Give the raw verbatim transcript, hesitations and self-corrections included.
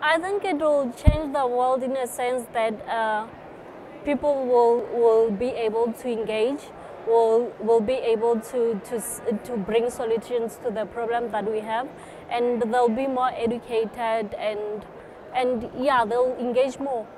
I think it will change the world in a sense that uh, people will will be able to engage, will will be able to to to bring solutions to the problem that we have, and they'll be more educated and and yeah, they'll engage more.